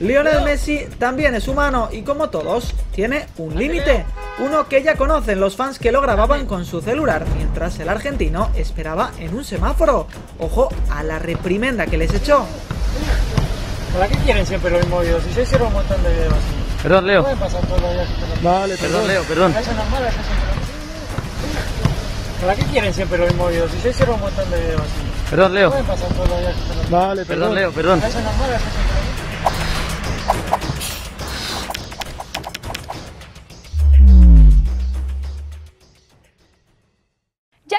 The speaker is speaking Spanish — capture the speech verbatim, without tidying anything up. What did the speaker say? Lionel Messi también es humano y como todos, tiene un límite, uno que ya conocen los fans que lo grababan con su celular mientras el argentino esperaba en un semáforo. Ojo a la reprimenda que les echó. ¿Para qué quieren siempre los movidos? Si yo hiciera un montón de videos. Perdón, Leo. Vale, perdón, Leo, perdón. ¿Para qué quieren siempre los movidos? Si yo hiciera un montón de videos. Perdón, Leo. Vale, perdón, Leo, perdón. Ya